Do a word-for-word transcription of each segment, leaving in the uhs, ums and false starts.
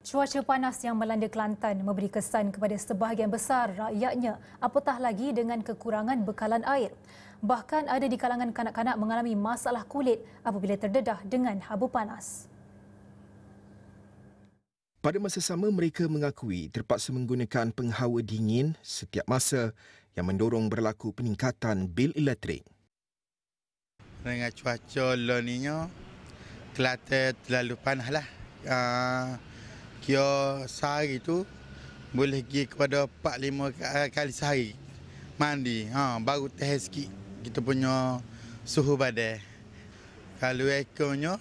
Cuaca panas yang melanda Kelantan memberi kesan kepada sebahagian besar rakyatnya, apatah lagi dengan kekurangan bekalan air. Bahkan ada di kalangan kanak-kanak mengalami masalah kulit apabila terdedah dengan habu panas. Pada masa sama, mereka mengakui terpaksa menggunakan penghawa dingin setiap masa yang mendorong berlaku peningkatan bil elektrik. Dengan cuaca La Nina, Kelantan terlalu panaslah. Uh... Kira sehari tu boleh pergi kepada empat lima kali sehari mandi, ha, baru tahan sikit kita punya suhu badan. Kalau ekonnya,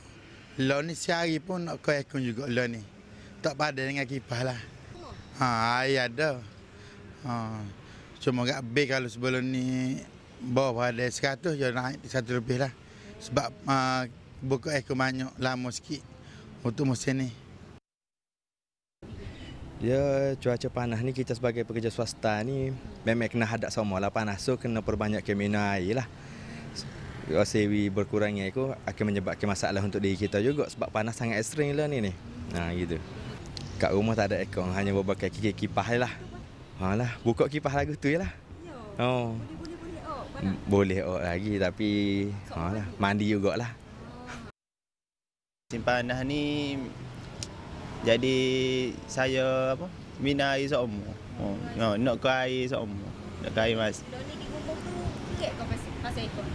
lo ni sehari pun nak kau ekon juga lo ni. Tak padan dengan kipas lah. Ha, air ada. Ha, cuma agak big kalau sebelum ni bawah pada seratus je naik satu lebih lah. Sebab uh, buka ekon banyak lama sikit untuk musim ni. Ya, cuaca panas ni kita sebagai pekerja swasta ni memang kena hadap sama lah panas. So, kena perbanyak minum air lah. Kalau sewi berkurangnya itu akan menyebabkan masalah untuk diri kita juga sebab panas sangat ekstrim lah ni ni. Ha, gitu. Kat rumah tak ada aircon, hanya berbagai kipas lah. Ha lah, buka kipas lagu tu je lah. Oh. Boleh ok lagi tapi ha lah, mandi jugalah. Musim panas ni jadi saya apa minum air seumur. Oh, no, nak ke air seumur. Nak ke air mas. Dok ni dikumpul tu kek kau pasal pasal ekor.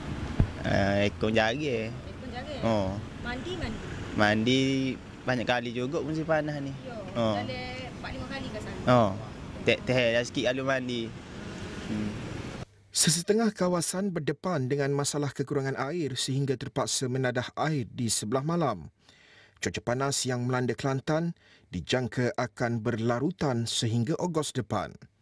Eh ekor jaga. Ekor jaga. Oh. Mandi mandi. Mandi banyak kali juga musim panas ni. Yo, oh. Dalam empat lima kali ke sana. Oh. Teh-teh dah sikit alu mandi. Hmm. Sesetengah kawasan berdepan dengan masalah kekurangan air sehingga terpaksa menadah air di sebelah malam. Cuaca panas yang melanda Kelantan dijangka akan berlarutan sehingga Ogos depan.